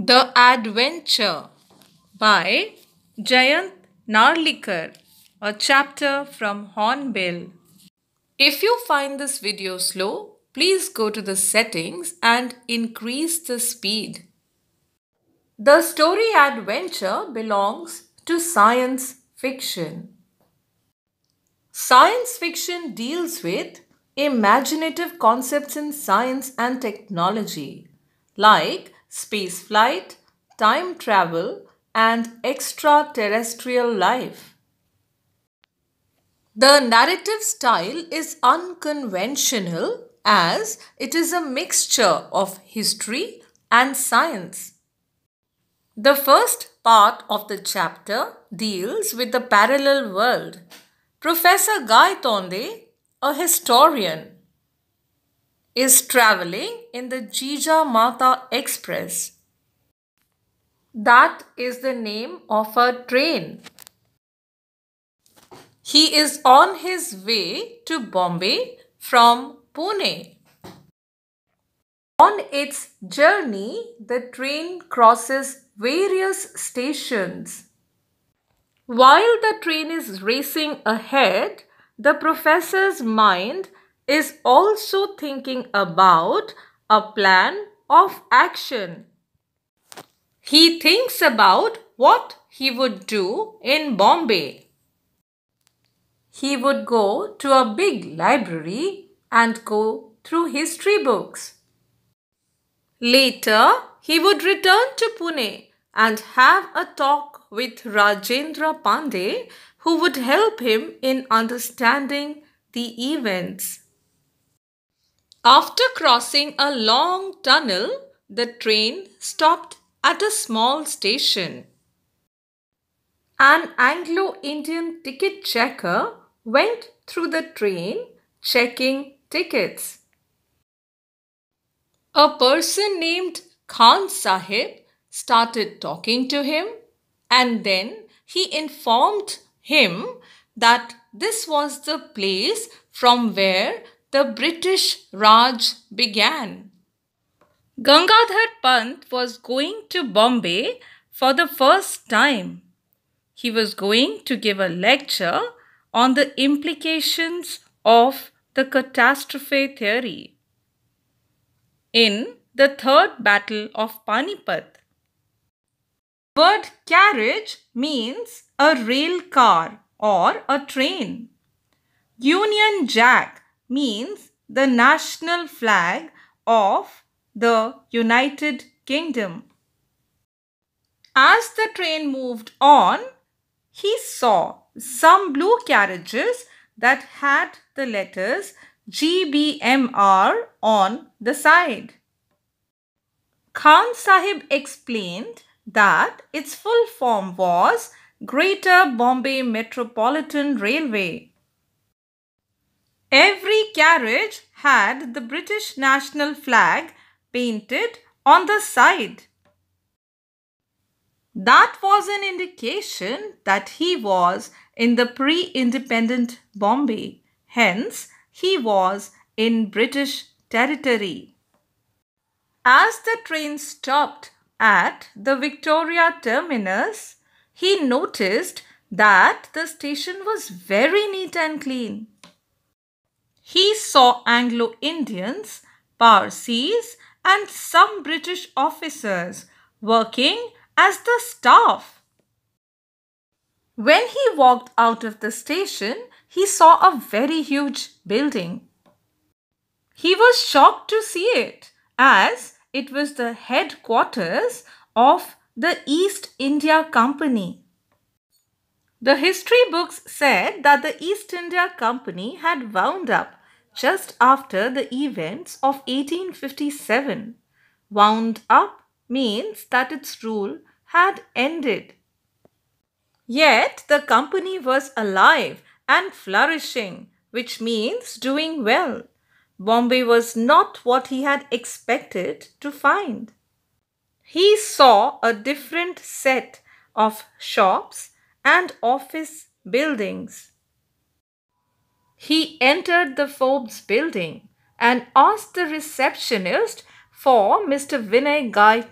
The Adventure by Jayant Narlikar, a chapter from Hornbill. If you find this video slow, please go to the settings and increase the speed. The story adventure belongs to science fiction. Science fiction deals with imaginative concepts in science and technology like space flight, time travel, and extraterrestrial life. The narrative style is unconventional as it is a mixture of history and science. The first part of the chapter deals with the parallel world. Professor Gaitonde, a historian, is traveling in the Jija Mata Express. That is the name of a train. He is on his way to Bombay from Pune. On its journey, the train crosses various stations. While the train is racing ahead, the professor's mind is also thinking about a plan of action. He thinks about what he would do in Bombay. He would go to a big library and go through history books. Later, he would return to Pune and have a talk with Rajendra Pandey, who would help him in understanding the events. After crossing a long tunnel, the train stopped at a small station. An Anglo-Indian ticket checker went through the train checking tickets. A person named Khan Sahib started talking to him, and then he informed him that this was the place from where the British Raj began. Gangadhar Pant was going to Bombay for the first time. He was going to give a lecture on the implications of the catastrophe theory in the Third Battle of Panipat. The word carriage means a rail car or a train. Union Jack means the national flag of the United Kingdom. As the train moved on, he saw some blue carriages that had the letters GBMR on the side. Khan Sahib explained that its full form was Greater Bombay Metropolitan Railway. Every carriage had the British national flag painted on the side. That was an indication that he was in the pre-independent Bombay. Hence, he was in British territory. As the train stopped at the Victoria Terminus, he noticed that the station was very neat and clean. He saw Anglo-Indians, Parsis, and some British officers working as the staff. When he walked out of the station, he saw a very huge building. He was shocked to see it, as it was the headquarters of the East India Company. The history books said that the East India Company had wound up just after the events of 1857. Wound up means that its rule had ended. Yet the company was alive and flourishing, which means doing well. Bombay was not what he had expected to find. He saw a different set of shops and office buildings. He entered the Forbes Building and asked the receptionist for Mr. Vinay Gai.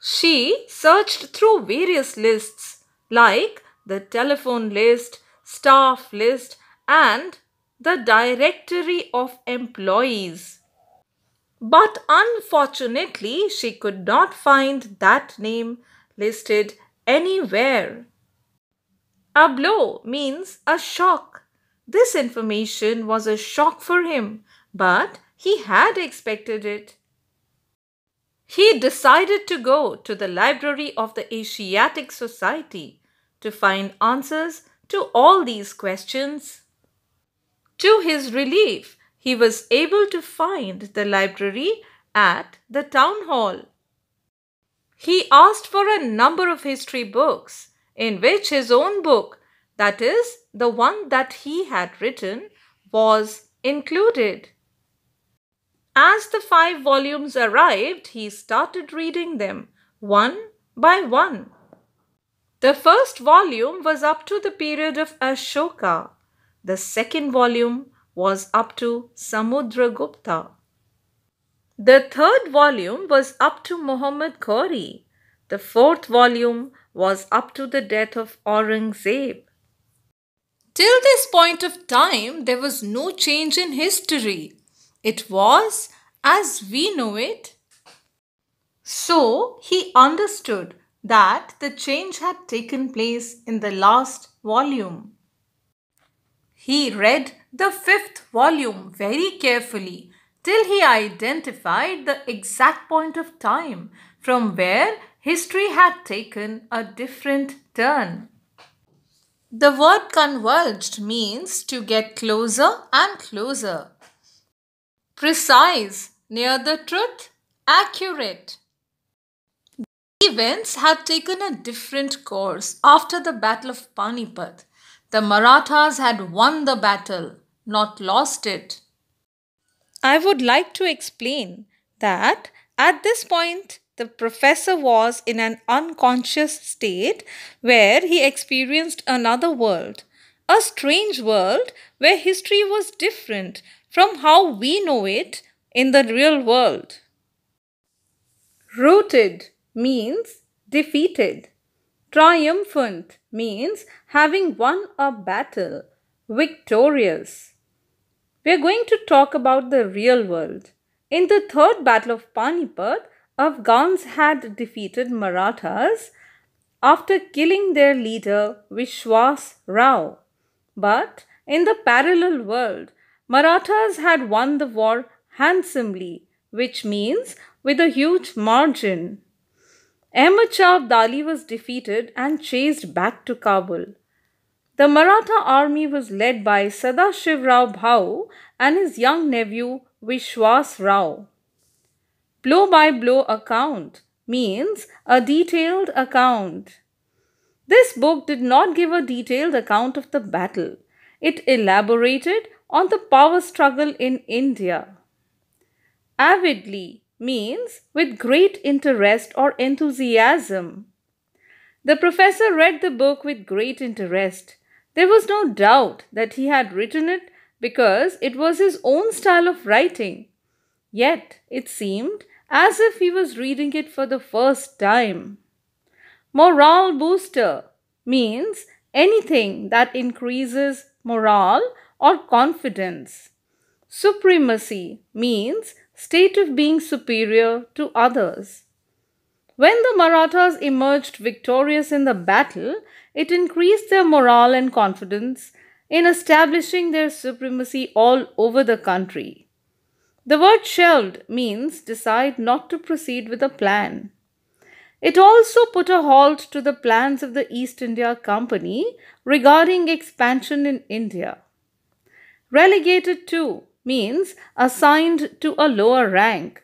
She searched through various lists like the telephone list, staff list, and the directory of employees. But unfortunately, she could not find that name listed anywhere. A blow means a shock. This information was a shock for him, but he had expected it. He decided to go to the Library of the Asiatic Society to find answers to all these questions. To his relief, he was able to find the library at the town hall. He asked for a number of history books, in which his own book, that is, the one that he had written, was included. As the 5 volumes arrived, he started reading them, one by one. The first volume was up to the period of Ashoka. The second volume was up to Samudra Gupta. The third volume was up to Muhammad Ghori. The fourth volume was up to the death of Aurangzeb. Till this point of time, there was no change in history. It was as we know it. So he understood that the change had taken place in the last volume. He read the 5th volume very carefully till he identified the exact point of time from where history had taken a different turn. The word converged means to get closer and closer. Precise, near the truth, accurate. Events had taken a different course after the Battle of Panipat. The Marathas had won the battle, not lost it. I would like to explain that at this point, the professor was in an unconscious state where he experienced another world, a strange world where history was different from how we know it in the real world. Rooted means defeated. Triumphant means having won a battle, victorious. We are going to talk about the real world. In the Third Battle of Panipat, Afghans had defeated Marathas after killing their leader Vishwas Rao. But in the parallel world, Marathas had won the war handsomely, which means with a huge margin. Ahmad Shah Abdali was defeated and chased back to Kabul. The Maratha army was led by Sadashiv Rao Bhau and his young nephew Vishwas Rao. Blow-by-blow account means a detailed account. This book did not give a detailed account of the battle. It elaborated on the power struggle in India. Avidly means with great interest or enthusiasm. The professor read the book with great interest. There was no doubt that he had written it because it was his own style of writing. Yet it seemed as if he was reading it for the first time. Morale booster means anything that increases morale or confidence. Supremacy means state of being superior to others. When the Marathas emerged victorious in the battle, it increased their morale and confidence in establishing their supremacy all over the country. The word shelved means decide not to proceed with a plan. It also put a halt to the plans of the East India Company regarding expansion in India. Relegated to means assigned to a lower rank.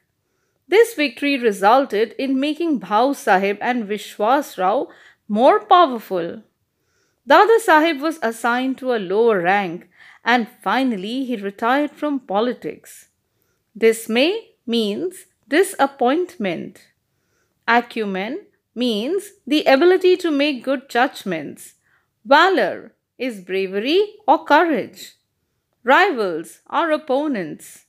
This victory resulted in making Bhau Sahib and Vishwas Rao more powerful. Dada Sahib was assigned to a lower rank and finally he retired from politics. Dismay means disappointment. Acumen means the ability to make good judgments. Valor is bravery or courage. Rivals are opponents.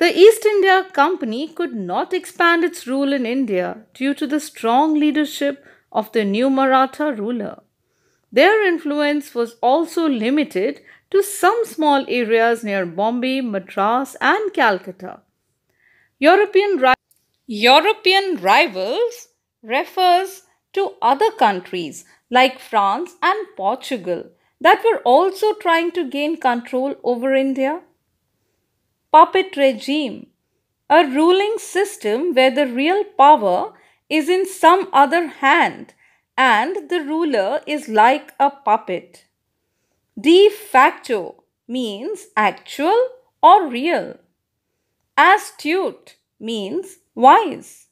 The East India Company could not expand its rule in India due to the strong leadership of the new Maratha ruler. Their influence was also limited to some small areas near Bombay, Madras and Calcutta. European rivals refers to other countries like France and Portugal that were also trying to gain control over India. Puppet regime, a ruling system where the real power is in some other hand and the ruler is like a puppet. De facto means actual or real. Astute means wise.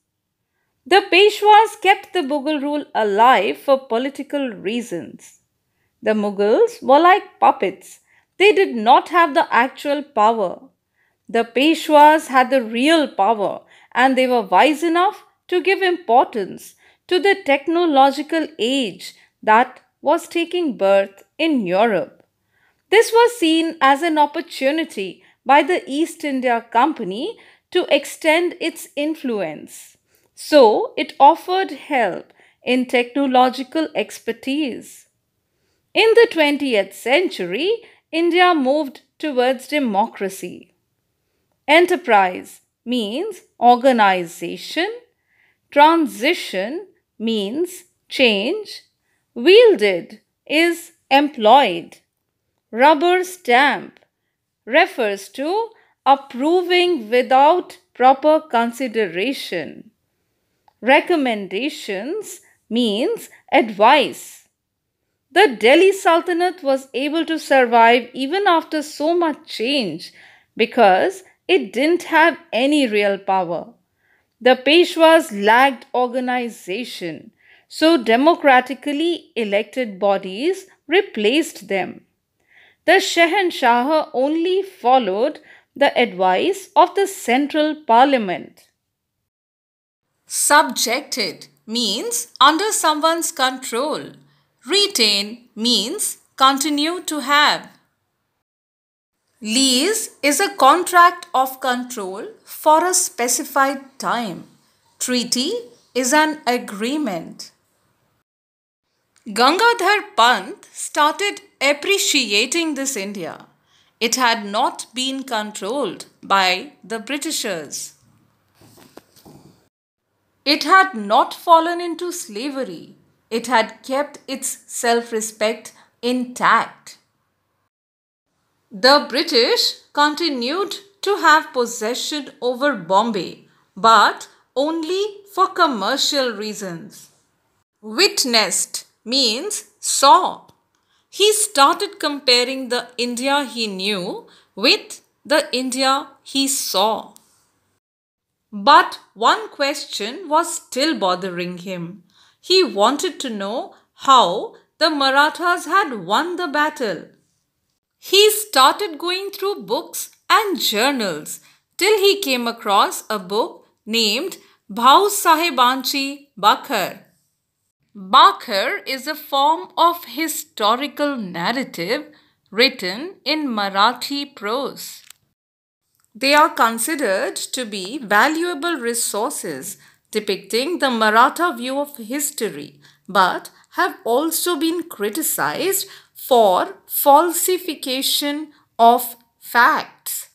The Peshwas kept the Mughal rule alive for political reasons. The Mughals were like puppets. They did not have the actual power. The Peshwas had the real power and they were wise enough to give importance to the technological age that was taking birth in Europe. This was seen as an opportunity by the East India Company to extend its influence. So it offered help in technological expertise. In the 20th century, India moved towards democracy. Enterprise means organization. Transition means change. Wielded is employed. Rubber stamp refers to approving without proper consideration. Recommendations means advice. The Delhi Sultanate was able to survive even after so much change because it didn't have any real power. The Peshwas lacked organization, so democratically elected bodies replaced them. The Shahenshah only followed the advice of the central parliament. Subjected means under someone's control. Retain means continue to have. Lease is a contract of control for a specified time. Treaty is an agreement. Gangadhar Pant started appreciating this India. It had not been controlled by the Britishers. It had not fallen into slavery. It had kept its self-respect intact. The British continued to have possession over Bombay, but only for commercial reasons. Witnessed means saw. He started comparing the India he knew with the India he saw. But one question was still bothering him. He wanted to know how the Marathas had won the battle. He started going through books and journals till he came across a book named Bhau Sahibanchi Bakhar. Bakhar is a form of historical narrative written in Marathi prose. They are considered to be valuable resources depicting the Maratha view of history, but have also been criticized for falsification of facts.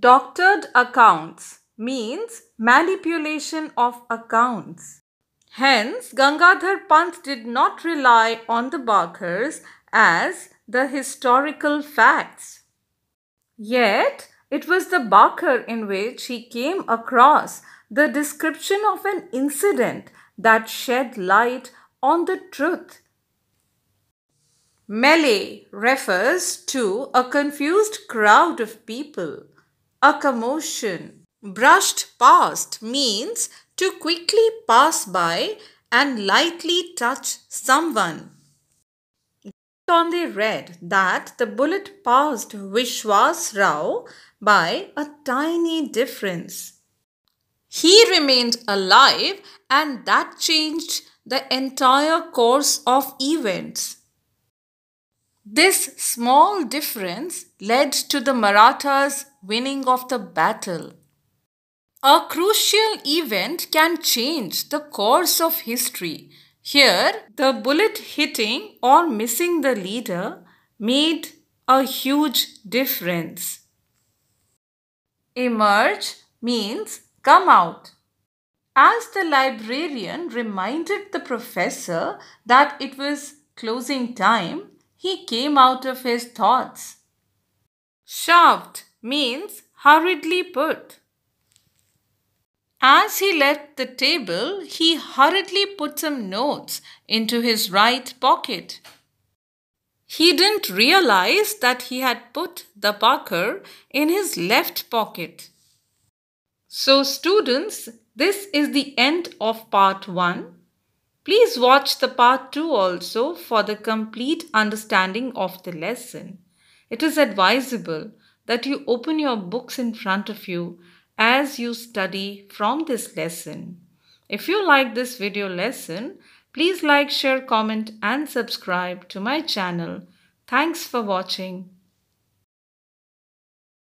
Doctored accounts means manipulation of accounts. Hence, Gangadhar Pant did not rely on the Bakhars as the historical facts. Yet, it was the Bakhar in which he came across the description of an incident that shed light on the truth. Melee refers to a confused crowd of people, a commotion. Brushed past means to quickly pass by and lightly touch someone. Gaitonde read that the bullet passed Vishwas Rao by a tiny difference. He remained alive and that changed the entire course of events. This small difference led to the Marathas winning of the battle. A crucial event can change the course of history. Here, the bullet hitting or missing the leader made a huge difference. Emerge means come out. As the librarian reminded the professor that it was closing time, he came out of his thoughts. Shoved means hurriedly put. As he left the table, he hurriedly put some notes into his right pocket. He didn't realize that he had put the Parker in his left pocket. So students, this is the end of part 1. Please watch the part 2 also for the complete understanding of the lesson. It is advisable that you open your books in front of you as you study from this lesson. If you like this video lesson, please like, share, comment and subscribe to my channel. Thanks for watching.